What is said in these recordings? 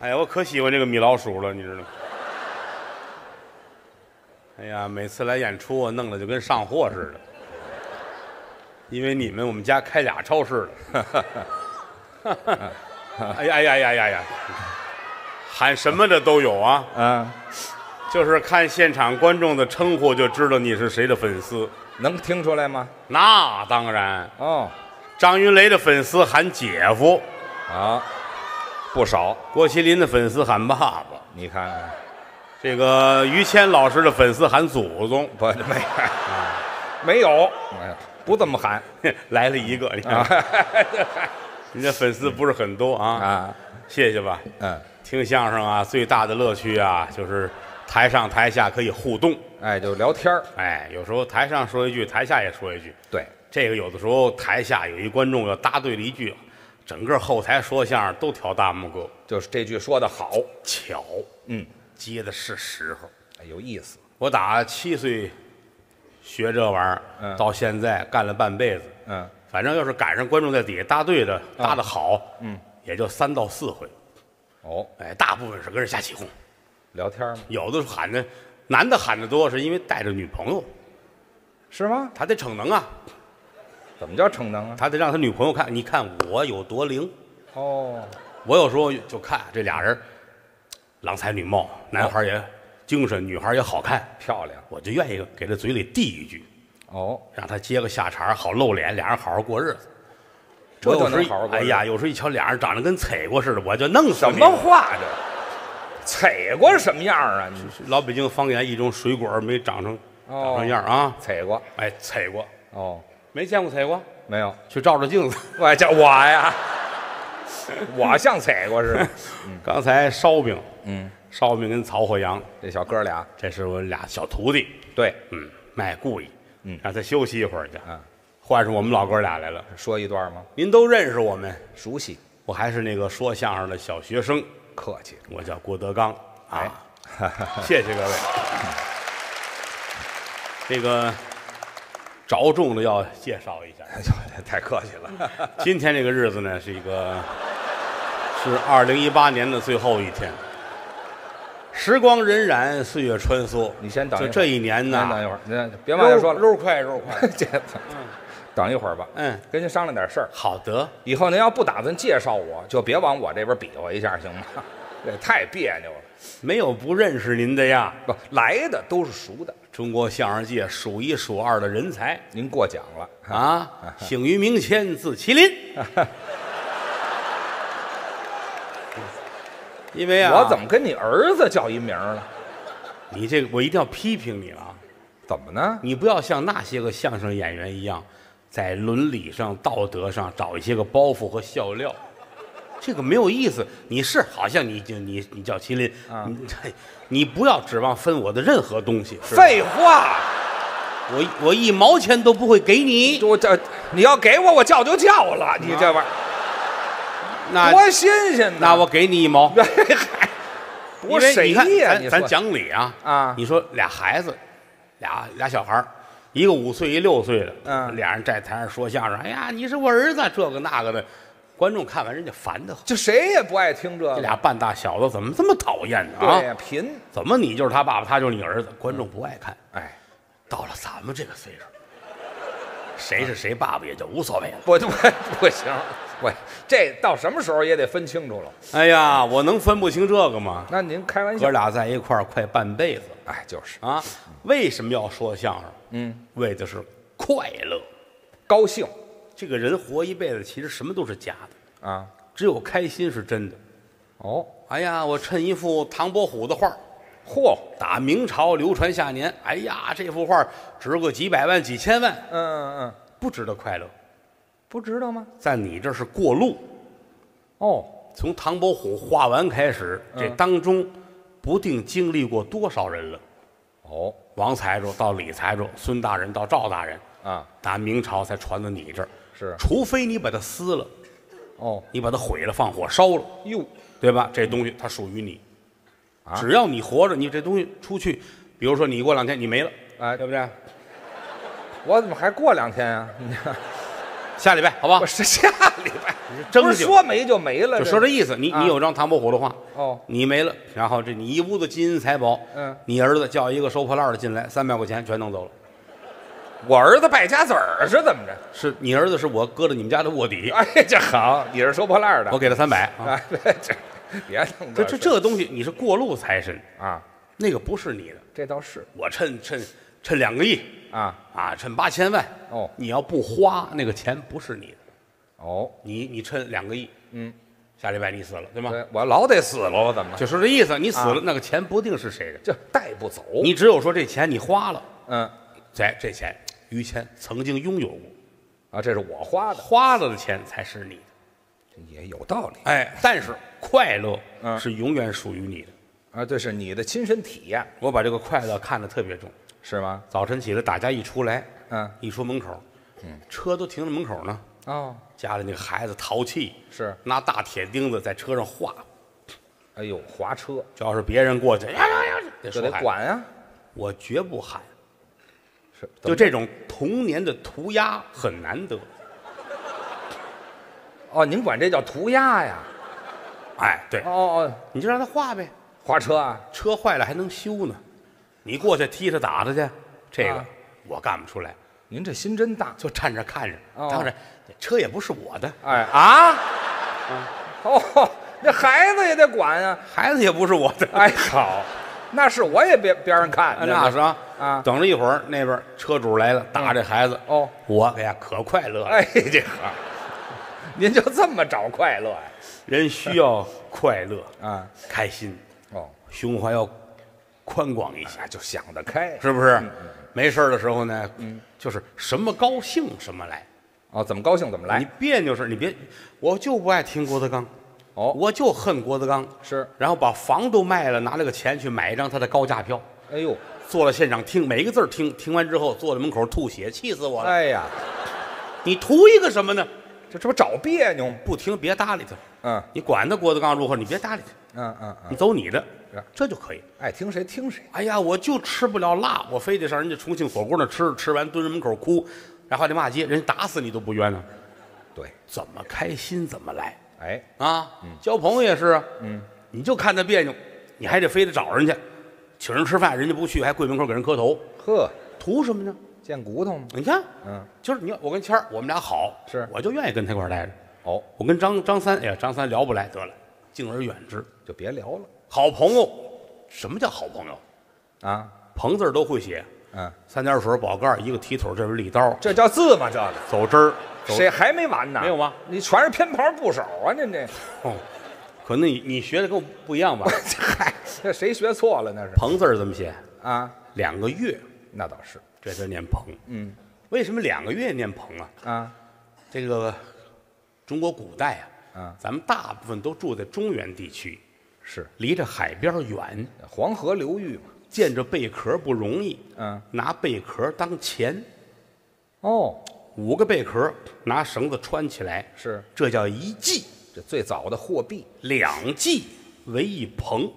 哎呀，我可喜欢这个米老鼠了，你知道吗？哎呀，每次来演出我弄得就跟上货似的。因为你们，我们家开俩超市了。哎呀哎呀呀呀呀！喊什么的都有啊。嗯，就是看现场观众的称呼就知道你是谁的粉丝。能听出来吗？那当然。哦，张云雷的粉丝喊姐夫，啊，不少。郭麒麟的粉丝喊爸爸，你看看。这个于谦老师的粉丝喊祖宗，不，没有，不这么喊。来了一个，你看，你这粉丝不是很多啊。谢谢吧。嗯，听相声啊，最大的乐趣啊，就是台上台下可以互动，哎，就聊天儿，哎，有时候台上说一句，台下也说一句。对，这个有的时候台下有一观众要答对了一句，整个后台说相声都挑大拇哥，就是这句说的好巧，嗯。接的是时候，有意思。我打7岁学这玩意儿，到现在干了半辈子。嗯，反正要是赶上观众在底下搭对的，搭的好，嗯，也就3到4回。哦，哎，大部分是跟人瞎起哄，聊天吗？有的喊的，男的喊的多，是因为带着女朋友，是吗？他得逞能啊！怎么叫逞能啊？他得让他女朋友看，你看我有多灵。哦，我有时候就看这俩人。郎才女貌，男孩也精神，女孩也好看，漂亮。我就愿意给他嘴里递一句，哦，让他接个下茬，好露脸，俩人好好过日子。这就能好好过日子。哎呀，有时候一瞧俩人长得跟踩过似的，我就弄死你。什么话这？踩过什么样啊？你老北京方言一种水果没长成样啊？踩过，哎，踩过。哦，没见过踩过？没有，去照照镜子。我叫我呀。我像踩过似的。刚才烧饼，嗯，烧饼跟曹火阳这小哥俩，这是我俩小徒弟。对，嗯，卖故意，嗯，让他休息一会儿去。嗯，换上我们老哥俩来了，说一段吗？您都认识我们，熟悉。我还是那个说相声的小学生，客气。我叫郭德纲啊，谢谢各位。这个着重的要介绍一下。太客气了。今天这个日子呢，是2018年的最后一天。时光荏苒，岁月穿梭。你先等一会儿。就这一年呢，等一会儿，别往下说了。肉快。等一会儿吧。嗯，跟您商量点事儿。好的。以后您要不打算介绍我，就别往我这边比划一下，行吗？这太别扭了。没有不认识您的呀，不来的都是熟的。中国相声界数1数2的人才，您过奖了啊！姓于名谦，字麒麟。因为啊，我怎么跟你儿子叫一名了？你这个我一定要批评你了。怎么呢？你不要像那些个相声演员一样，在伦理上、道德上找一些个包袱和笑料，这个没有意思。你是好像你叫麒麟啊。你不要指望分我的任何东西。废话，我1毛钱都不会给你。你要给我，我叫就叫了。你这玩意儿，那多新鲜呢！那我给你1毛。不是谁呀？咱讲理啊啊！你说俩孩子，俩小孩，一个5岁，一6岁的，嗯，俩人在台上说相声。哎呀，你是我儿子，这个那个的。观众看完人家烦得很，这谁也不爱听这个。这俩半大小子怎么这么讨厌呢？啊，对呀，贫！怎么你就是他爸爸，他就是你儿子？观众不爱看。哎，到了咱们这个岁数，谁是谁爸爸也就无所谓了。不行，喂，这到什么时候也得分清楚了。哎呀，我能分不清这个吗？那您开玩笑。哥俩在一块儿快半辈子，哎，就是啊。为什么要说相声？嗯，为的是快乐，高兴。这个人活一辈子，其实什么都是假的啊，只有开心是真的。哦，哎呀，我趁一幅唐伯虎的画，嚯，打明朝流传下年。哎呀，这幅画值个几百万、几千万，嗯，不值得快乐，不值得吗？在你这是过路。哦，从唐伯虎画完开始，这当中不定经历过多少人了。哦，王财主到李财主，孙大人到赵大人。啊，打明朝才传到你这儿，是，除非你把它撕了，哦，你把它毁了，放火烧了，哟，对吧？这东西它属于你，只要你活着，你这东西出去，比如说你过2天你没了，哎，对不对？我怎么还过2天啊？下礼拜好吧？我是下礼拜，不是说没就没了，就说这意思。你有张唐伯虎的画，哦，你没了，然后这你一屋子金银财宝，嗯，你儿子叫一个收破烂的进来，300块钱全弄走了。我儿子败家子儿是怎么着？是你儿子是我搁着你们家的卧底。哎，这好，你是收破烂的，我给了300啊。这别弄这个东西，你是过路财神啊，那个不是你的，这倒是。我趁2个亿。啊趁8000万哦！你要不花那个钱不是你的，哦，你趁2个亿，嗯，下礼拜你死了对吗？对，我老得死了，我怎么就是这意思？你死了那个钱不定是谁的，就带不走。你只有说这钱你花了，嗯，这钱于谦曾经拥有过，啊，这是我花了的钱才是你的，也有道理。哎，但是快乐是永远属于你的啊，对，是你的亲身体验。我把这个快乐看得特别重。是吗？早晨起来，大家一出来，嗯，一出门口，嗯，车都停在门口呢。哦，家里那个孩子淘气，是拿大铁钉子在车上划。哎呦，划车！只要是别人过去，就得管啊。我绝不喊。是，就这种童年的涂鸦很难得。哦，您管这叫涂鸦呀？哎，对。哦，你就让他画呗。划车啊？车坏了还能修呢。你过去踢他打他去，这个我干不出来。您这心真大，就站着看着。当然，车也不是我的。哎啊，哦，那孩子也得管啊，孩子也不是我的。哎，好，那是我也别人看。那是啊，等了一会儿，那边车主来了，打这孩子。哦，我哎呀，可快乐了。哎，这好，您就这么找快乐呀？人需要快乐啊，开心哦，胸怀要。宽广一下就想得开，是不是？没事的时候呢，就是什么高兴什么来，哦，怎么高兴怎么来。你别就是你别，我就不爱听郭德纲，哦，我就恨郭德纲是。然后把房都卖了，拿那个钱去买一张他的高价票。哎呦，坐了现场听每一个字听，听完之后坐在门口吐血，气死我了。哎呀，你图一个什么呢？这不找别扭？不听别搭理他。嗯，你管他郭德纲如何，你别搭理他。你走你的。这就可以，爱听谁听谁。哎呀，我就吃不了辣，我非得上人家重庆火锅那吃，吃完蹲人门口哭，然后还得骂街，人家打死你都不冤呢。对，怎么开心怎么来。哎啊，交朋友也是，嗯，你就看他别扭，你还得非得找人去，请人吃饭，人家不去，还跪门口给人磕头。呵，图什么呢？见骨头吗？你看，嗯，就是你看我跟谦儿，我们俩好，是我就愿意跟他一块儿待着。哦，我跟张三，哎呀，张三聊不来，得了，敬而远之，就别聊了。好朋友，什么叫好朋友？啊，朋字都会写。嗯，3点水，宝盖，一个提腿，这是利刀，这叫字吗？这走针儿，谁还没完呢？没有吗？你全是偏旁部首啊！您这哦，可能你学的跟我不一样吧？嗨，这谁学错了那是？朋字怎么写啊？2个月，那倒是，这字念朋。嗯，为什么2个月念朋啊？啊，这个中国古代啊，咱们大部分都住在中原地区。是离着海边远，黄河流域嘛，见着贝壳不容易。嗯，拿贝壳当钱。哦，5个贝壳拿绳子穿起来，是这叫1髻，这最早的货币。2髻为1朋。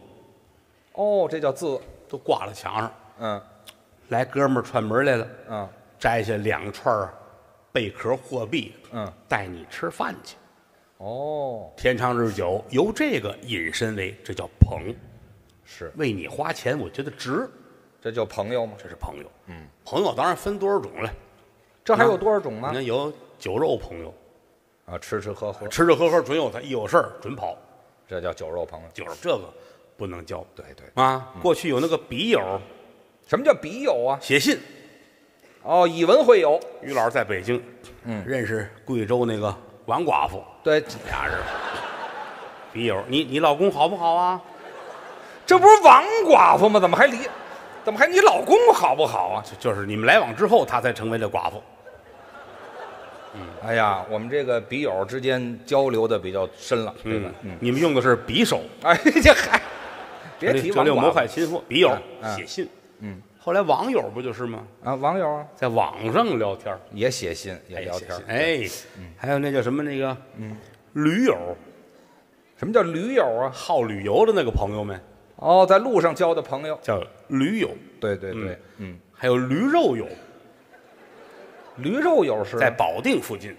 哦，这叫字都挂了墙上。嗯，来哥们儿串门来了。嗯，摘下2串贝壳货币。嗯，带你吃饭去。哦，天长日久，由这个引申为这叫朋，是为你花钱，我觉得值，这叫朋友吗？这是朋友。嗯，朋友当然分多少种了，这还有多少种呢？那有酒肉朋友，啊，吃吃喝喝准有他，一有事儿准跑，这叫酒肉朋友。酒肉这个不能交，对对啊。过去有那个笔友，什么叫笔友啊？写信，哦，以文会友。于老师在北京，嗯，认识贵州那个。王寡妇，对，俩人笔友，你老公好不好啊？这不是王寡妇吗？怎么还你老公好不好啊？就是你们来往之后，他才成为了寡妇。嗯，哎呀，我们这个笔友之间交流的比较深了，对吧？你们用的是匕首，哎，这还别提王寡妇，谋害亲夫，笔友写信，嗯，后来网友不就是吗？啊，网友啊，在网上聊天也写信，也聊天。哎，还有那叫什么那个，嗯，驴友。什么叫驴友啊？好旅游的那个朋友们。哦，在路上交的朋友叫驴友。对对对，嗯，还有驴肉友。驴肉友是在保定附近。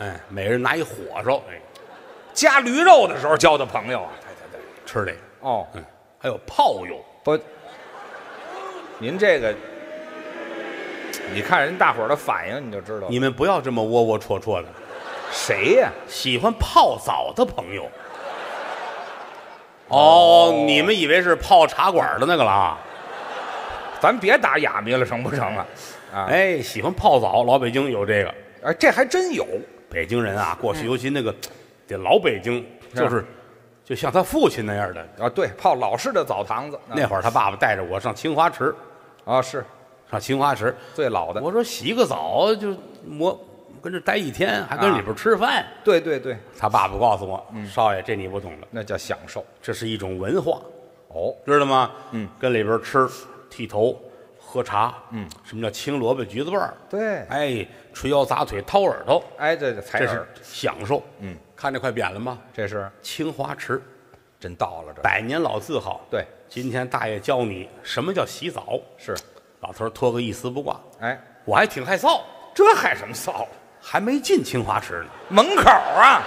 哎，每人拿一火烧，哎，加驴肉的时候交的朋友啊，对，吃这个哦，嗯，还有泡友不？您这个，你看人大伙儿的反应你就知道了。你们不要这么窝窝戳戳的，谁呀？喜欢泡澡的朋友。哦，你们以为是泡茶馆的那个了啊？咱别打哑谜了，成不成啊？啊，哎，喜欢泡澡，老北京有这个，哎，这还真有。北京人啊，过去尤其那个，这老北京就是，就像他父亲那样的啊，对，泡老式的澡堂子。那会儿他爸爸带着我上清华池，啊，是上清华池最老的。我说洗个澡就磨，跟这待一天，还跟里边吃饭。对对对，他爸爸告诉我，少爷，这你不懂了，那叫享受，这是一种文化，哦，知道吗？嗯，跟里边吃。剃头，喝茶，嗯，什么叫青萝卜橘子瓣儿？对，哎，捶腰砸腿掏耳朵，哎，对对，这是享受，嗯，看这块匾了吗？这是清华池，真到了这百年老字号。对，今天大爷教你什么叫洗澡。是，老头脱个一丝不挂，哎，我还挺害臊，这害什么臊？还没进清华池呢，门口啊，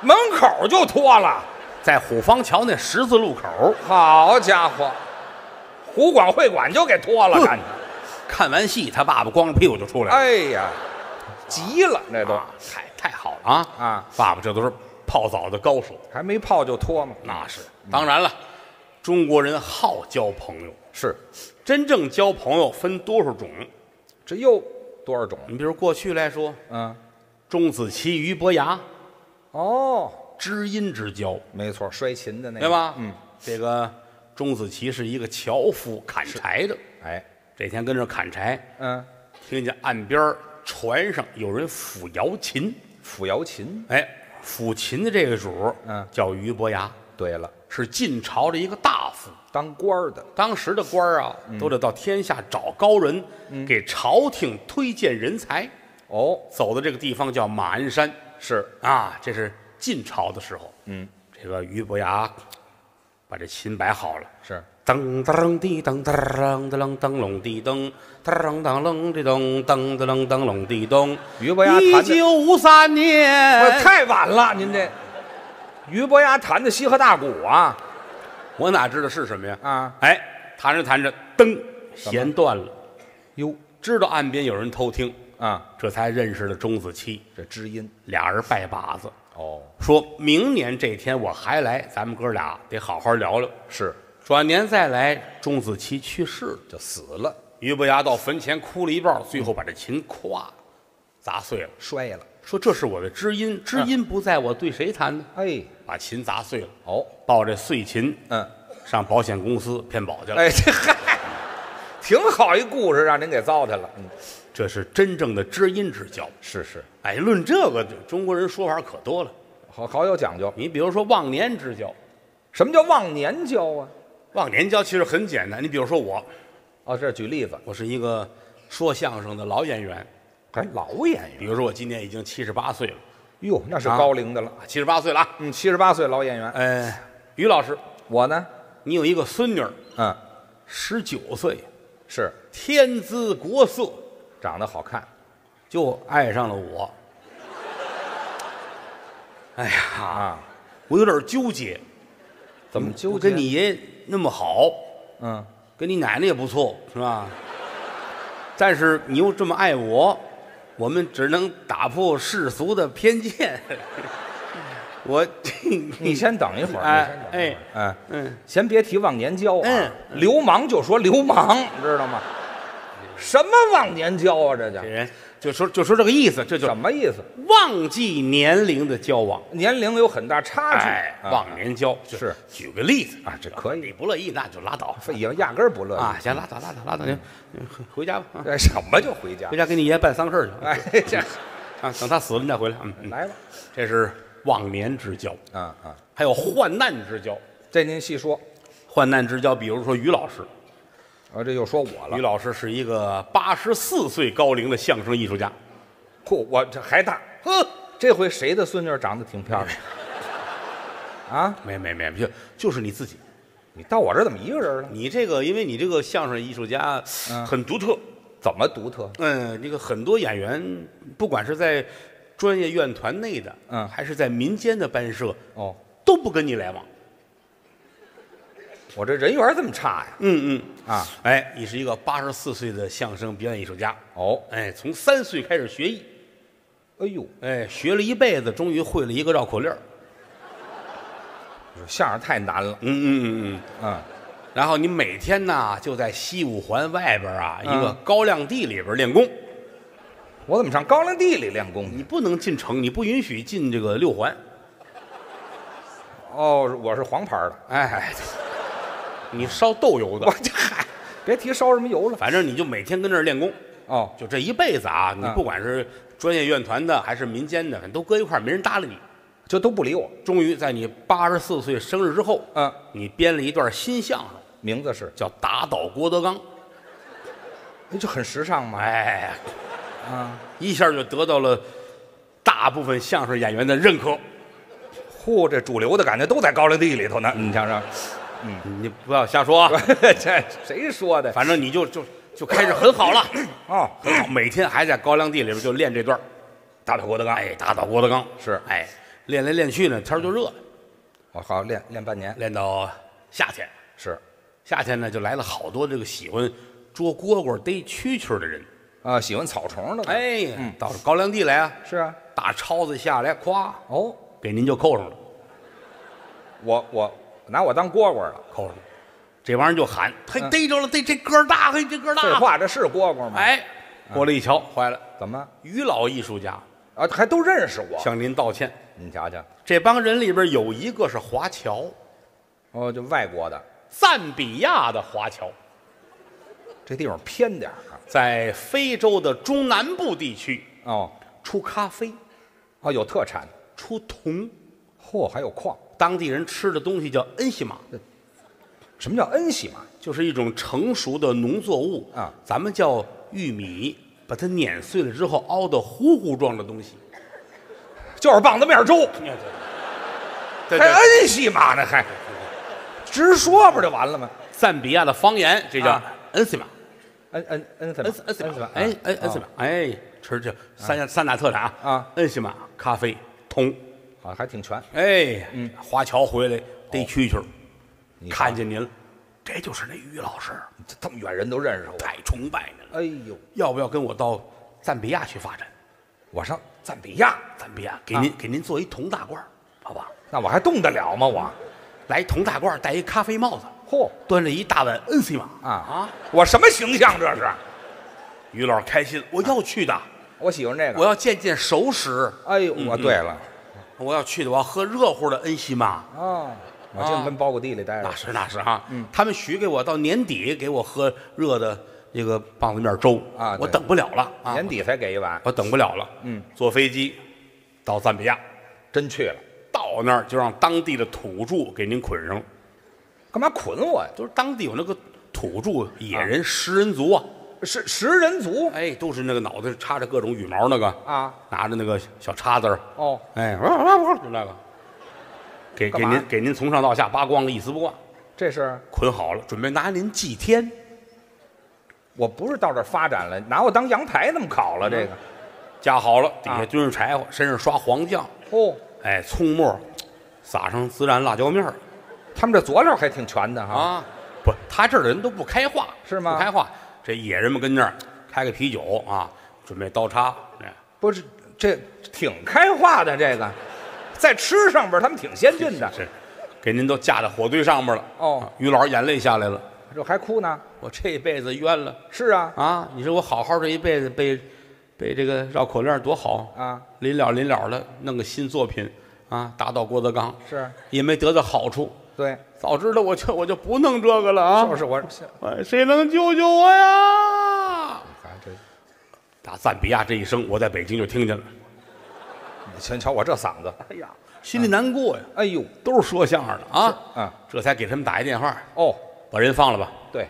门口就脱了，在虎坊桥那十字路口。好家伙！湖广会馆就给脱了，看完戏他爸爸光着屁股就出来了。哎呀，急了，那都太好了啊！啊，爸爸这都是泡澡的高手，还没泡就脱嘛。那是当然了，中国人好交朋友，是真正交朋友分多少种？这又多少种？你比如过去来说，嗯，钟子期、俞伯牙，哦，知音之交，没错，摔琴的那个，对吧？嗯，这个。钟子期是一个樵夫，砍柴的。哎，这天跟着砍柴，嗯，听见岸边船上有人抚瑶琴。抚瑶琴，哎，抚琴的这个主，嗯，叫俞伯牙。对了，是晋朝的一个大夫，当官的。当时的官啊，都得到天下找高人，给朝廷推荐人才。哦，走的这个地方叫马鞍山。是啊，这是晋朝的时候。嗯，这个俞伯牙。把这琴摆好了，是噔噔滴噔噔噔噔噔隆滴噔噔噔隆滴噔噔噔噔隆滴噔。俞伯牙弹的1953年，我太晚了，您这俞伯牙弹的西河大鼓啊，我哪知道是什么呀？啊，哎，弹着弹着，噔，弦断了，哟，知道岸边有人偷听啊，这才认识了钟子期，这知音，俩人拜把子。哦，说明年这天我还来，咱们哥俩得好好聊聊。是，转年再来，钟子期去世就死了，俞伯牙到坟前哭了一半，最后把这琴咵砸碎了，摔了。说这是我的知音，知音不在我对谁弹呢？哎，把琴砸碎了。哦，抱着碎琴，嗯，上保险公司骗保去了。哎，这嗨，挺好一故事，让您给糟蹋了。嗯。这是真正的知音之交，是是。哎，论这个，中国人说法可多了，好有讲究。你比如说忘年之交，什么叫忘年交啊？忘年交其实很简单。你比如说我，哦，这举例子，我是一个说相声的老演员，哎，老演员。比如说我今年已经78岁了，哟，那是高龄的了，78岁了啊，嗯，78岁老演员。于老师，我呢，你有一个孙女，嗯，19岁，是天姿国色。长得好看，就爱上了我。哎呀，我有点纠结，怎么纠结？跟你爷爷那么好，嗯，跟你奶奶也不错，是吧？但是你又这么爱我，我们只能打破世俗的偏见。我，你先等一会儿，哎，哎，嗯，先别提忘年交啊，流氓就说流氓，知道吗？什么忘年交啊？这叫人就说这个意思，这就什么意思？忘记年龄的交往，年龄有很大差距。哎，忘年交是举个例子啊，这可以。你不乐意那就拉倒，也压根儿不乐意啊。行，拉倒，您回家吧。什么就回家？回家给你爷办丧事去。哎，这啊，等他死了你再回来。嗯，来吧。这是忘年之交啊啊，还有患难之交，这您细说。患难之交，比如说于老师。啊，这又说我了。于老师是一个84岁高龄的相声艺术家，嚯，我这还大。呵，这回谁的孙女长得挺漂亮？啊，没，就是你自己。你到我这怎么一个人了？你这个，因为你这个相声艺术家很独特。怎么独特？嗯，这个很多演员，不管是在。专业院团内的，嗯，还是在民间的班社，哦，都不跟你来往。我这人缘这么差呀？嗯嗯啊，哎，你是一个84岁的相声表演艺术家。哦，哎，从3岁开始学艺，哎呦，哎，学了一辈子，终于会了一个绕口令儿。相声太难了。嗯嗯嗯嗯啊。然后你每天呢就在西五环外边啊一个高粱地里边练功。我怎么上高粱地里练功？你不能进城，你不允许进这个6环。哦，我是黄牌的。哎，你烧豆油的，我这嗨，别提烧什么油了。反正你就每天跟这儿练功。哦，就这一辈子啊，你不管是专业院团的还是民间的，都搁一块，没人搭理你。就都不理我。终于在你84岁生日之后，嗯，你编了一段新相声，名字是叫《打倒郭德纲》。那就很时尚嘛。哎，啊，一下就得到了大部分相声演员的认可。嚯，这主流的感觉都在高粱地里头呢。你想想，嗯，你不要瞎说啊。这谁说的？反正你就开始很好了。哦，很好，每天还在高粱地里边就练这段《打倒郭德纲》。哎，打倒郭德纲是哎。练来练去呢，天就热了。我好练半年，练到夏天是，夏天呢就来了好多这个喜欢捉蝈蝈、逮蛐蛐的人啊，喜欢草虫的。哎，到高粱地来啊，是啊，大抄子下来，咵哦，给您就扣上了。我拿我当蝈蝈了，扣上了，这玩意儿就喊，嘿，逮着了，逮这个大，嘿，这个大。废话，这是蝈蝈吗？哎，过来一瞧，坏了，怎么？于老艺术家。啊，还都认识我，向您道歉。你瞧瞧，这帮人里边有一个是华侨，哦，就外国的，赞比亚的华侨。这地方偏点啊，在非洲的中南部地区。哦，出咖啡，哦，有特产，出铜，嚯，还有矿。当地人吃的东西叫恩西玛。什么叫恩西玛？就是一种成熟的农作物啊，咱们叫玉米。把它碾碎了之后，凹的糊糊状的东西，就是棒子面粥。还恩西玛呢？还直说不就完了吗？赞比亚的方言，这叫恩西玛，恩西玛，恩西玛，哎，吃这三大特产啊，恩西玛、咖啡、铜，啊，还挺全。哎，华侨回来逮蛐蛐，看见您了。这就是那于老师，这么远人都认识我，太崇拜您了。哎呦，要不要跟我到赞比亚去发展？我上赞比亚，给您做一铜大褂，好吧？那我还动得了吗？我来铜大褂，戴一咖啡帽子，嚯，端着一大碗恩西玛啊！我什么形象这是？于老师开心，我要去的，我喜欢这个，我要见熟食。哎呦，我对了，我要去的，我要喝热乎的恩西玛啊。我净跟包谷地里待着。那是那是啊，他们许给我到年底给我喝热的这个棒子面粥啊，我等不了了啊，年底才给一碗，我等不了了。嗯，坐飞机到赞比亚，真去了，到那儿就让当地的土著给您捆上了。干嘛捆我呀？就是当地有那个土著野人食人族啊，是食人族，哎，都是那个脑袋插着各种羽毛那个啊，拿着那个小叉子哦，哎，就那个。给您从上到下扒光了，一丝不挂。这是捆好了，准备拿您祭天。我不是到这儿发展了，拿我当羊排那么烤了。这个架好了，底下蹲着柴火，身上刷黄酱哦，哎，葱末，撒上孜然、辣椒面儿。他们这佐料还挺全的哈。啊，不，他这儿的人都不开化，是吗？不开化，这野人们跟那儿开个啤酒啊，准备刀叉。不是，这挺开化的这个。在吃上边，他们挺先进的。是，给您都架在火堆上边了。哦，于老师眼泪下来了，这还哭呢？我这一辈子冤了。是啊，啊，你说我好好这一辈子被这个绕口令多好啊，临了了，弄个新作品啊，打倒郭德纲是也没得到好处。对，早知道我就不弄这个了啊。就是我，谁能救救我呀？这打赞比亚这一声，我在北京就听见了。先瞧我这嗓子，哎呀，心里难过呀！哎呦，都是说相声的啊，嗯，这才给他们打一电话，哦，把人放了吧。对，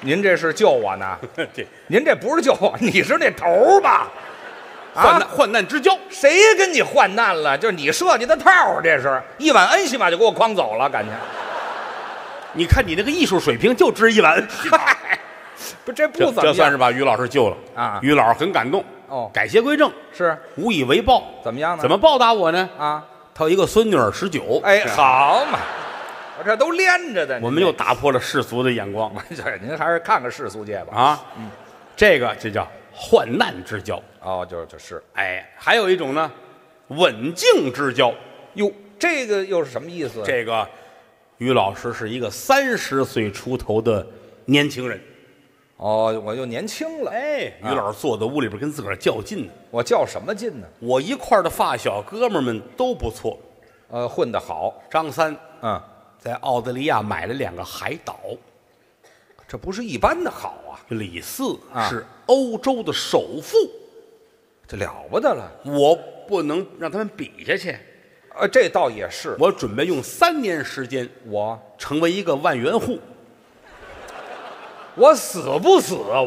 您这是救我呢？您这不是救我，你是那头吧？啊，患难之交，谁跟你患难了？就是你设计的套，这是一碗恩西玛就给我诓走了，感觉。你看你那个艺术水平，就值一碗恩西玛。不，这不怎么样。这算是把于老师救了啊！于老师很感动哦，改邪归正是无以为报。怎么样呢？怎么报答我呢？啊，他有一个孙女儿19。哎，好嘛，我这都连着的。我们又打破了世俗的眼光。您还是看看世俗界吧。啊，嗯，这叫患难之交。哦，就是。哎，还有一种呢，刎颈之交。哟，这个又是什么意思？这个于老师是一个30岁出头的年轻人。哦，我又年轻了。哎，于老师坐在屋里边跟自个儿较劲呢。我较什么劲呢？我一块的发小哥们们都不错，混得好。张三，嗯，在澳大利亚买了2个海岛，这不是一般的好啊。李四是欧洲的首富，这了不得了。我不能让他们比下去。这倒也是。我准备用3年时间，我成为一个万元户。我死不死啊？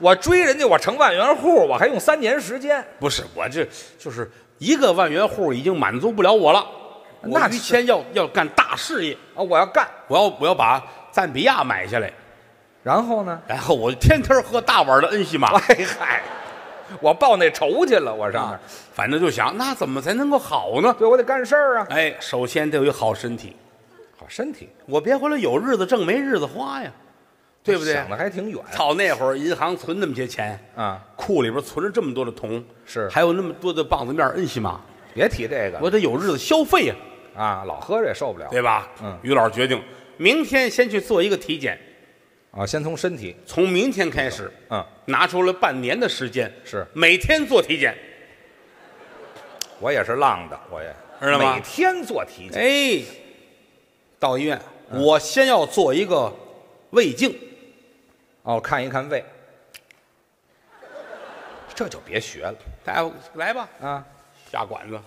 我追人家，我成万元户，我还用3年时间？不是，我这就是一个万元户已经满足不了我了。那于谦要干大事业啊！我要干，我要把赞比亚买下来。然后呢？然后我天天喝大碗的恩西玛。哎嗨，我报那仇去了，我上那、反正就想，那怎么才能够好呢？对，我得干事儿啊。哎，首先得有一好身体，我别回来有日子挣没日子花呀。对不对？想的还挺远。操，那会儿银行存那么些钱啊，库里边存着这么多的铜，是还有那么多的棒子面恩西玛。别提这个，我得有日子消费呀！啊，老喝着也受不了，对吧？嗯，于老师决定明天先去做一个体检，啊，先从身体，从明天开始，嗯，拿出了半年的时间，是每天做体检。我也是浪的，我也知道吗？每天做体检，哎，到医院，我先要做一个胃镜。哦，看一看胃，这就别学了。大夫，来吧，啊，下管子，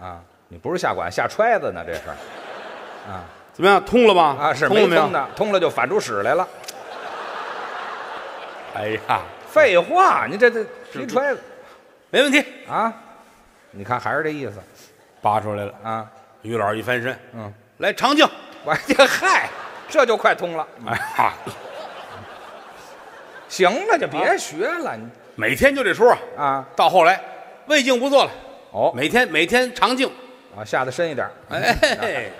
啊，你不是下管，下揣子呢，这是，啊，怎么样，通了吗？啊，是没通的，通了就反出屎来了。哎呀，废话，你这皮揣子，没问题啊。你看还是这意思，拔出来了啊。于老一翻身，嗯，来肠镜，我这嗨，这就快通了。哎呀。行了，就别学了。你每天就这出啊！到后来，胃镜不做了。哦，每天肠镜啊，下得深一点。哎，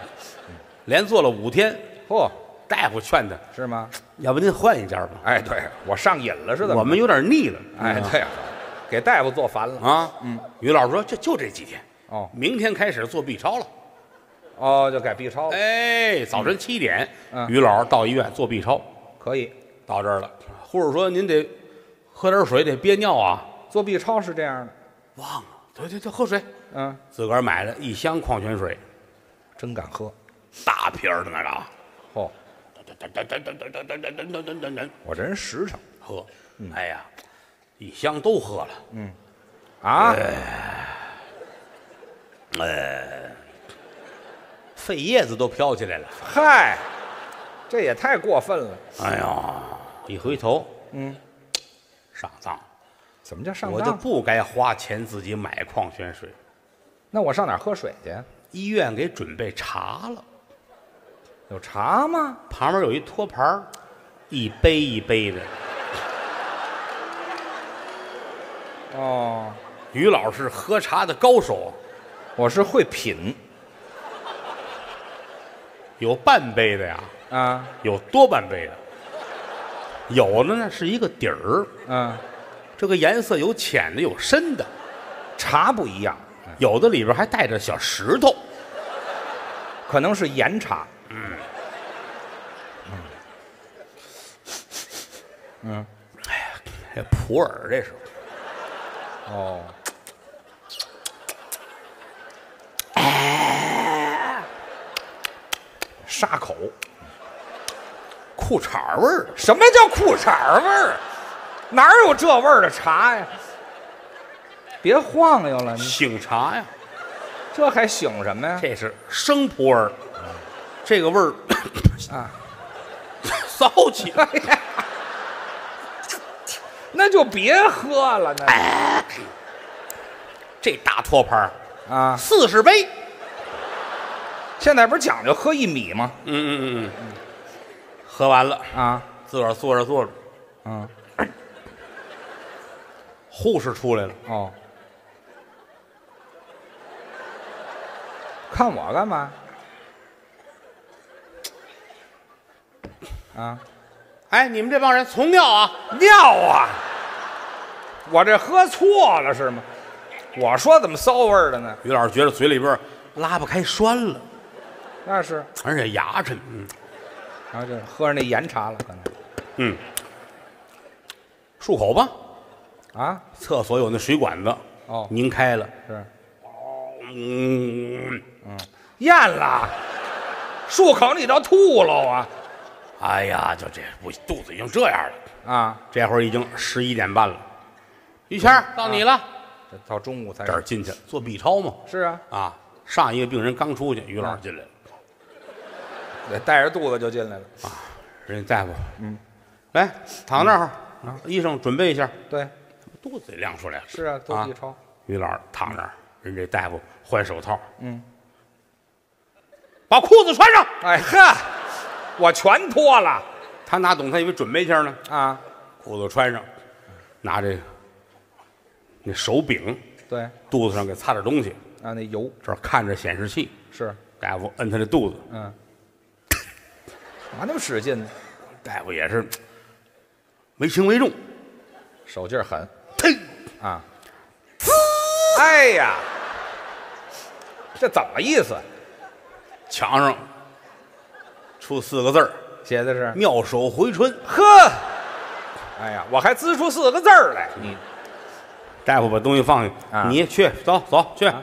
连做了5天。嚯，大夫劝他是吗？要不您换一家吧？哎，对我上瘾了似的。我们有点腻了。哎，对，给大夫做烦了啊。嗯，于老师说，就这几天。哦，明天开始做 B 超了。哦，就改 B 超了。哎，早晨7点，于老师到医院做 B 超，可以到这儿了。护士说：“您得喝点水，得憋尿啊。做 B 超是这样的，忘了。对，喝水。嗯，自个儿买了1箱矿泉水，真敢喝，大瓶儿的那啊。哦，我这人实诚，喝。哎呀，1箱都喝了。嗯，啊，肺叶子都飘起来了。嗨，这也太过分了。哎呀。”一回头，嗯，上当，怎么叫上当？我就不该花钱自己买矿泉水，那我上哪儿喝水去？医院给准备茶了，有茶吗？旁边有一托盘，一杯一杯的。哦，于老师喝茶的高手，我是会品，有半杯的呀，啊，有多半杯的。有的呢是一个底儿，嗯，这个颜色有浅的有深的，茶不一样，有的里边还带着小石头，可能是岩茶，嗯，哎呀，这普洱这是，哦，沙口。裤衩味儿？什么叫裤衩味儿？哪有这味儿的茶呀？别晃悠了，你醒茶呀？这还醒什么呀？这是生普洱，这个味儿啊，骚起来呀！那就别喝了，那、这大托盘啊，40杯。现在不是讲究喝1米吗？嗯。喝完了啊，自个儿坐着坐着，嗯，护士出来了。哦，看我干嘛？啊，哎，你们这帮人从尿啊尿啊！我这喝错了是吗？我说怎么骚味儿的呢？于老师觉得嘴里边拉不开栓了，那是，而且牙碜，嗯，然后就喝上那盐茶了，可能，嗯，漱口吧，啊，厕所有那水管子，哦，拧开了，是，嗯嗯，咽了，漱口你倒吐喽啊，哎呀，就这我肚子已经这样了啊，这会儿已经11点半了，于谦到你了。到中午才这儿进去做 B 超嘛？是啊，啊，上一个病人刚出去，于老师进来了，带着肚子就进来了啊！人家大夫，嗯，来躺那儿啊，医生准备一下，对，肚子也亮出来了。是啊，做 B 超，于老师躺那儿，人这大夫换手套，嗯，把裤子穿上。哎呵，我全脱了。他哪懂？他以为准备一下呢啊，裤子穿上，拿这个。那手柄对肚子上给擦点东西啊，那油这看着显示器是大夫摁他的肚子，嗯，哪那么使劲呢？大夫也是没轻没重，手劲儿狠，呸啊！哎呀，这怎么意思？墙上出4个字儿，写的是妙手回春。呵，哎呀，我还滋出4个字儿来，你。大夫把东西放下，啊、你去走走去、啊，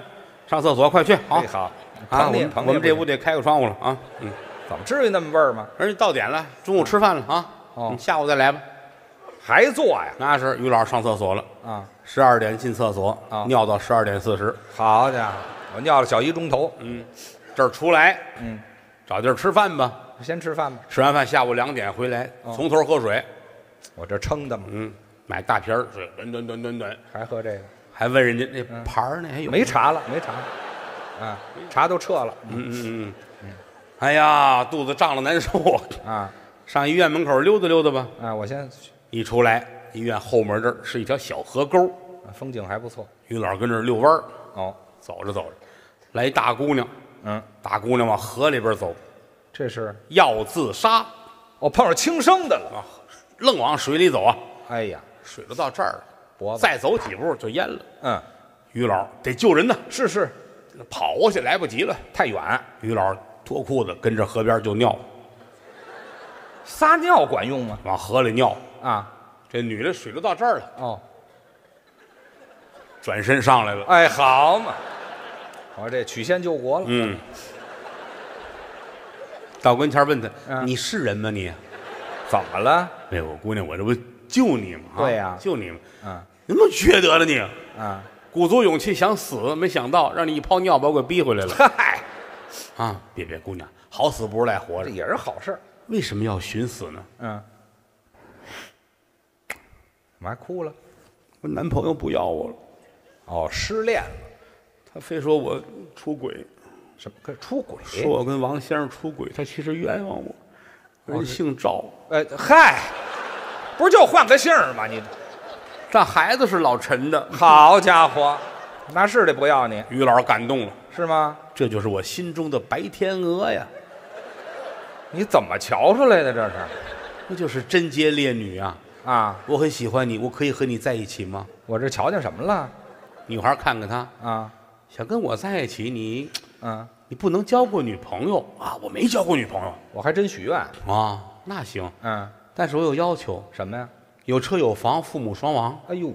上厕所快去！好，好啊，我们这屋得开个窗户了啊！嗯，怎么至于那么味儿吗？而且到点了，中午吃饭了啊！哦，你下午再来吧，还做呀？那是于老师上厕所了啊！12点进厕所，啊、尿到12点40。好家伙，我尿了小1钟头。嗯，这儿出来，嗯，找地儿吃饭吧，先吃饭吧。吃完饭下午2点回来，哦、从头喝水。我这撑的嘛，嗯。买大瓶水，暖，还喝这个，还问人家那盘儿呢？还有没茶了？没茶，啊，茶都撤了。嗯，哎呀，肚子胀了难受啊！上医院门口溜达溜达吧。啊，我先一出来，医院后门这儿是一条小河沟，风景还不错。于老跟这儿遛弯儿，哦，走着走着，来一大姑娘，嗯，大姑娘往河里边走，这是要自杀。我碰上轻生的了，愣往水里走啊！哎呀。水都到这儿了，脖子再走几步就淹了。嗯，于老得救人呢。是是，跑过去来不及了，太远。于老脱裤子跟着河边就尿，撒尿管用吗？往河里尿啊！这女的水都到这儿了，哦，转身上来了。哎，好嘛，我这曲线救国了。嗯，到跟前问他：“你是人吗？你怎么了？”哎，我姑娘，我这不。救你们啊！对呀、啊，救你们！嗯，你那么缺德了你！啊，鼓足勇气想死，没想到让你一泡尿把我给逼回来了。嗨，啊，别，姑娘，好死不如赖活着，这也是好事。为什么要寻死呢？嗯，我还哭了，我男朋友不要我了，哦，失恋了，他非说我出轨，什么出轨？说我跟王先生出轨，他其实冤枉我，人姓赵。哎，嗨。不是就换个姓儿吗？你，这孩子是老陈的。好家伙，那是得不要你。于老师感动了，是吗？这就是我心中的白天鹅呀。你怎么瞧出来的？这是，那就是贞洁烈女啊！啊，我很喜欢你，我可以和你在一起吗？我这瞧见什么了？女孩看看他啊，想跟我在一起，你，嗯，你不能交过女朋友啊？我没交过女朋友，我还真许愿啊。那行，嗯。但是我有要求，什么呀？有车有房，父母双亡。哎呦，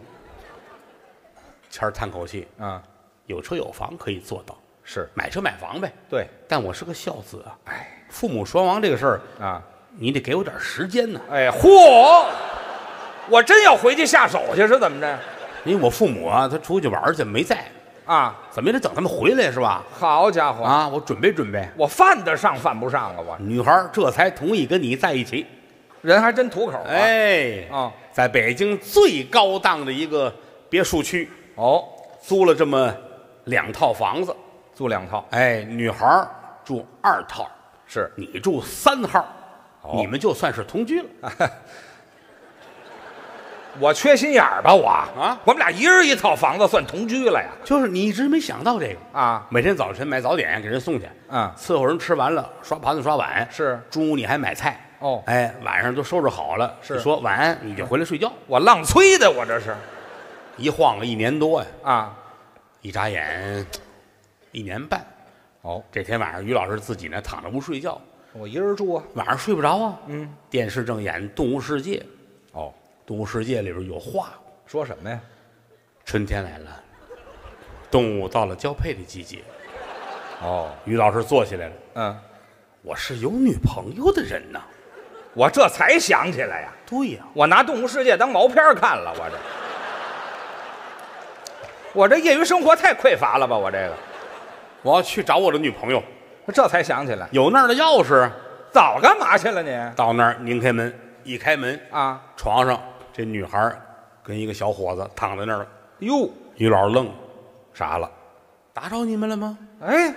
谦儿叹口气，啊，有车有房可以做到，是买车买房呗。对，但我是个孝子啊，哎，父母双亡这个事儿啊，你得给我点时间呢。哎，嚯，我真要回去下手去是怎么着？因为我父母啊，他出去玩去没在啊，怎么也得等他们回来是吧？好家伙啊，我准备准备，我犯得上犯不上啊我。女孩这才同意跟你在一起。人还真吐口啊！哎，啊，在北京最高档的一个别墅区哦，租了这么2套房子，租2套。哎，女孩住2套，是你住3号，你们就算是同居了。我缺心眼儿吧，我啊，我们俩一人一套房子，算同居了呀。就是你一直没想到这个啊，每天早晨买早点给人送去，嗯，伺候人吃完了，刷盘子刷碗，是中午你还买菜哦，哎，晚上都收拾好了，是说晚安你就回来睡觉。我浪催的，我这是一晃了1年多呀，啊，一眨眼1年半，哦，这天晚上于老师自己呢躺着屋睡觉，我一人住啊，晚上睡不着啊，嗯，电视正演《动物世界》，哦。动物世界里边有话说什么呀？春天来了，动物到了交配的季节。哦，于老师坐起来了。嗯，我是有女朋友的人呐，我这才想起来呀。对呀，我拿动物世界当毛片看了，我这业余生活太匮乏了吧？我这个，我要去找我的女朋友，我这才想起来有那儿的钥匙，早干嘛去了你？到那儿拧开门，一开门啊，床上。这女孩跟一个小伙子躺在那儿了，哟，于老师愣，傻了，打扰你们了吗？哎，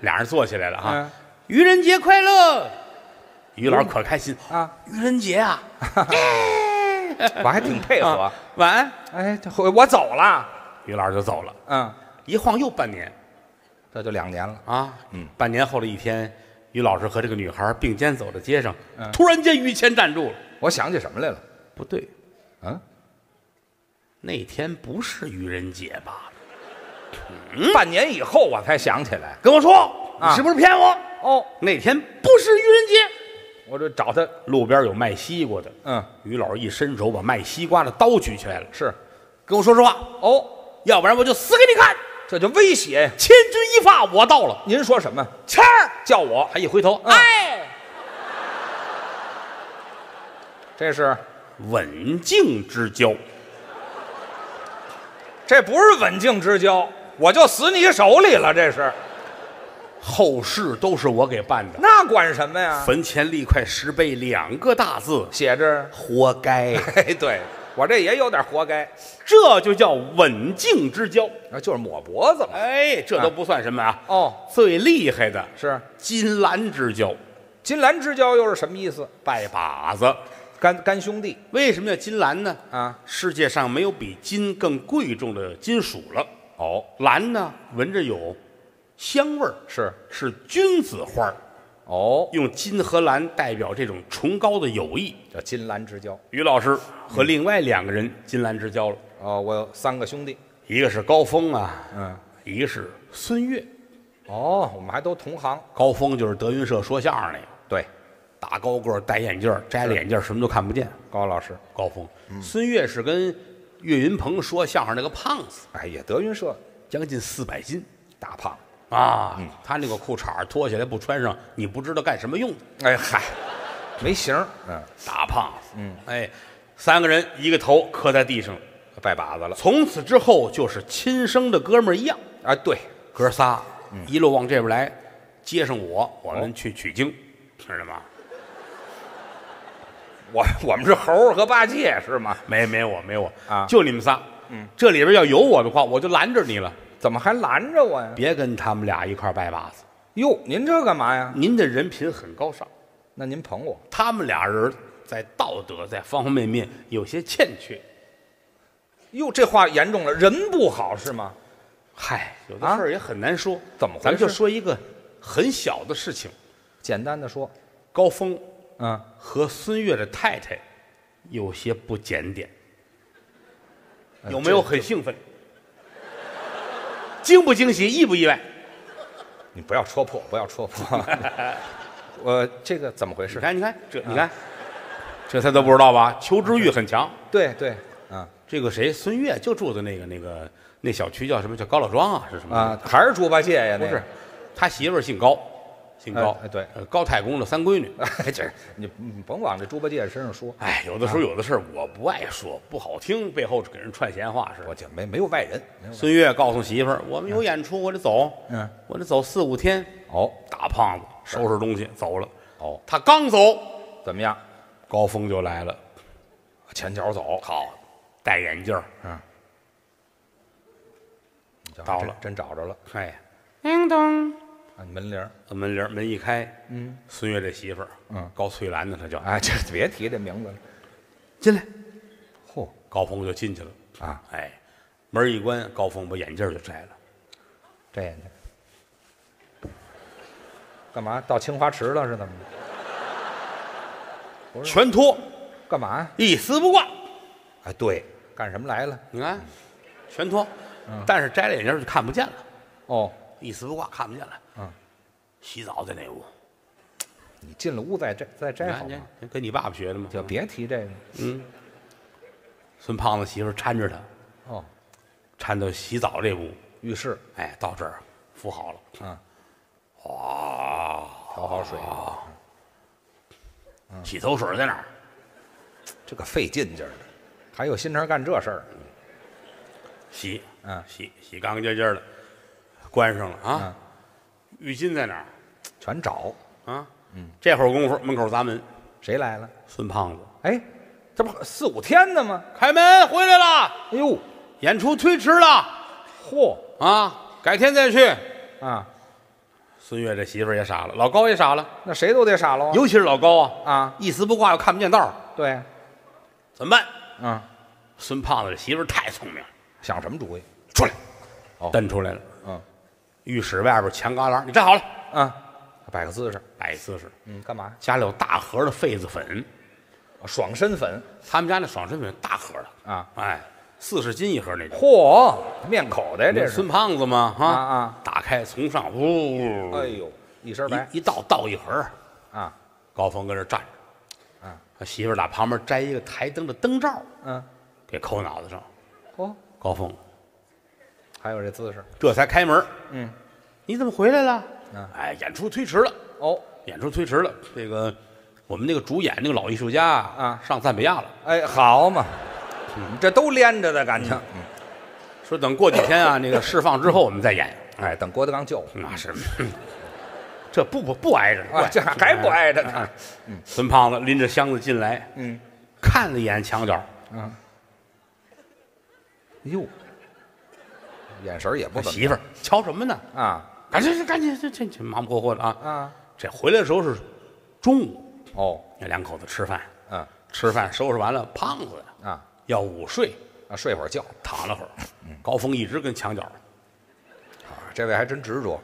俩人坐起来了哈，愚人节快乐！于老师可开心啊，愚人节啊，我还挺配合。晚安，哎，我走了，于老师就走了。嗯，一晃又半年，这就2年了啊。嗯，半年后的一天，于老师和这个女孩并肩走在街上，突然间于谦站住了。我想起什么来了？不对，啊，那天不是愚人节吧？嗯，半年以后我才想起来。跟我说，你是不是骗我？哦，那天不是愚人节。我就找他，路边有卖西瓜的。嗯，于老一伸手把卖西瓜的刀举起来了。是，跟我说实话。哦，要不然我就死给你看。这就威胁，千钧一发，我到了。您说什么？谦儿叫我，还一回头，哎。这是刎颈之交，这不是刎颈之交，我就死你手里了。这是，后事都是我给办的，那管什么呀？坟前立块石碑，2个大字写着“活该”。哎，对我这也有点活该，这就叫刎颈之交啊，就是抹脖子嘛。哎，这都不算什么啊。哦，最厉害的是金兰之交，金兰之交又是什么意思？拜把子。干兄弟，为什么叫金兰呢？啊，世界上没有比金更贵重的金属了。哦，兰呢，闻着有香味儿，是君子花。哦，用金和兰代表这种崇高的友谊，叫金兰之交。于老师和另外2个人金兰之交了。哦，我有3个兄弟，一个是高峰啊，嗯，一个是孙越。哦，我们还都同行。高峰就是德云社说相声那个。对。大高个戴眼镜，摘了眼镜什么都看不见。高老师，高峰，孙越是跟岳云鹏说相声那个胖子。哎呀，德云社将近400斤，大胖啊！他那个裤衩脱下来不穿上，你不知道干什么用的。哎嗨，没型。嗯，大胖子。嗯，哎，3个人一个头磕在地上，拜把子了。从此之后就是亲生的哥们儿一样。哎，对，哥仨一路往这边来，接上我们去取经，知道吗？我们是猴和八戒是吗？没我啊，就你们仨。嗯，这里边要有我的话，我就拦着你了。怎么还拦着我呀？别跟他们俩一块拜把子。哟，您这干嘛呀？您的人品很高尚，那您捧我。他们俩人在道德在方方面面有些欠缺。哟，这话严重了，人不好是吗？嗨，有的事儿也很难说。怎么回事？咱们就说一个很小的事情，简单的说，高峰。嗯，和孙越的太太有些不检点，有没有很兴奋？惊不惊喜，意不意外？你不要戳破，不要戳破。我这个怎么回事？你看，这他都不知道吧？求知欲很强。对对，啊，这个谁，孙越就住的那小区叫什么？叫高老庄啊？是什么啊？还是猪八戒呀？不是，他媳妇儿姓高。姓高，对，高太公的3闺女。哎，这你甭往这猪八戒身上说。哎，有的时候有的事我不爱说，不好听，背后给人串闲话是。我讲没有外人。孙越告诉媳妇儿，我们有演出，我得走。嗯，我得走4-5天。哦，大胖子收拾东西走了。哦，他刚走，怎么样？高峰就来了，前脚走，好，戴眼镜。嗯，到了，真找着了。哎，叮咚。门铃，门铃，门一开，嗯，孙越这媳妇儿，嗯，高翠兰呢，她叫，哎，这别提这名字了，进来，嚯，高峰就进去了啊，哎，门一关，高峰把眼镜就摘了，摘眼镜，干嘛？到青花池了是怎么着？全脱，干嘛呀？一丝不挂，哎，对，干什么来了？你看，全脱，但是摘了眼镜就看不见了，哦。一丝不挂，看不见了。嗯，洗澡在那屋。你进了屋再摘好吗？跟你爸爸学的吗？就别提这个。嗯。孙胖子媳妇搀着他。哦。搀到洗澡这屋，浴室。哎，到这儿扶好了。嗯。哇！调好水。洗头水在哪儿？这个费劲劲儿的，还有心肠干这事儿。洗。嗯。洗干干净净的。关上了啊！浴巾在哪儿？全找啊！嗯，这会儿功夫门口砸门，谁来了？孙胖子。哎，这不四五天呢吗？开门回来了。哎呦，演出推迟了。嚯啊！改天再去啊！孙越这媳妇儿也傻了，老高也傻了，那谁都得傻了，尤其是老高啊啊！一丝不挂又看不见道儿，对，怎么办？嗯，孙胖子这媳妇儿太聪明了，想什么主意？出来，蹬出来了。嗯。浴室外边墙旮旯，你站好了啊！摆个姿势，摆个姿势。嗯，干嘛？家里有大盒的痱子粉，爽身粉。他们家那爽身粉大盒的啊，哎，40斤一盒那种。嚯，面口袋这是孙胖子吗？啊啊！打开，从上呜，哎呦，一身白，一倒一盒啊！高峰跟这站着，啊，他媳妇打旁边摘一个台灯的灯罩，嗯，给扣脑袋上。嚯，高峰。还有这姿势，这才开门。嗯，你怎么回来了？嗯，哎，演出推迟了。哦，演出推迟了。这个我们那个主演那个老艺术家啊，上赞比亚了。哎，好嘛，这都连着的感情。说等过几天啊，那个释放之后我们再演。哎，等郭德纲救。那是，这不挨着，这还不挨着呢。孙胖子拎着箱子进来，嗯，看了一眼墙角，嗯，哟。眼神也不怎么。媳妇儿瞧什么呢？啊，赶紧，这忙活活的啊！啊，这回来的时候是中午哦，那两口子吃饭，嗯，吃饭收拾完了，胖子啊要午睡啊，睡会儿觉，躺了会儿。高峰一直跟墙角，这位还真执着。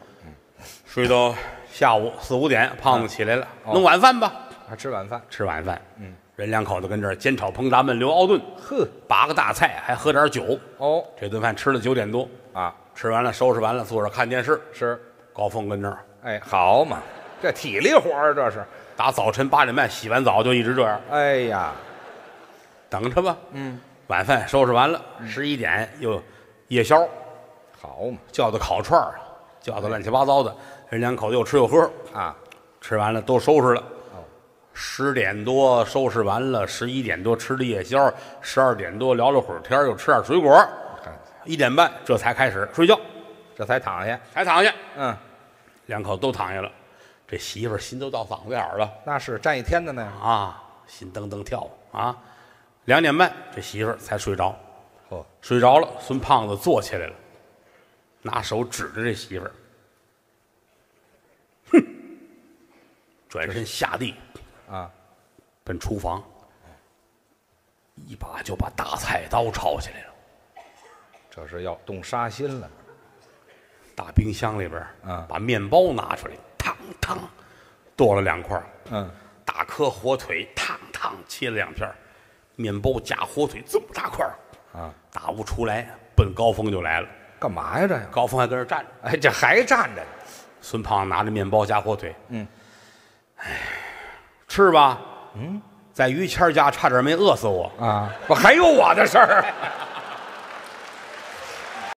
睡到下午4、5点，胖子起来了，弄晚饭吧，吃晚饭，吃晚饭。嗯，人两口子跟这儿煎炒烹炸焖溜熬炖，呵，8个大菜，还喝点酒。哦，这顿饭吃了9点多。啊，吃完了，收拾完了，坐着看电视。是，高峰跟这儿，哎，好嘛，这体力活儿这是。打早晨8点半洗完澡就一直这样。哎呀，等着吧。嗯，晚饭收拾完了，11点又夜宵。好嘛，叫的烤串儿，叫的乱七八糟的，人两口子又吃又喝啊。吃完了都收拾了。哦，10点多收拾完了，11点多吃的夜宵，12点多聊了会儿天，又吃点水果。1点半，这才开始睡觉，这才躺下，才躺下。嗯，两口都躺下了，这媳妇儿心都到嗓子眼儿了，那是站一天的呢啊，心噔噔跳啊。2点半，这媳妇儿才睡着，哦，睡着了。孙胖子坐起来了，拿手指着这媳妇儿，哼，转身下地啊，奔厨房，一把就把大菜刀抄起来了。这是要动杀心了。大冰箱里边，嗯，把面包拿出来，烫烫，剁了2块。嗯，大颗火腿，烫烫，切了2片，面包加火腿这么大块。啊，打屋出来，奔高峰就来了。干嘛呀这？高峰还跟这站着。哎，这还站着呢。孙胖拿着面包加火腿。嗯，哎，吃吧。嗯，在于谦家差点没饿死我啊！我还有我的事儿。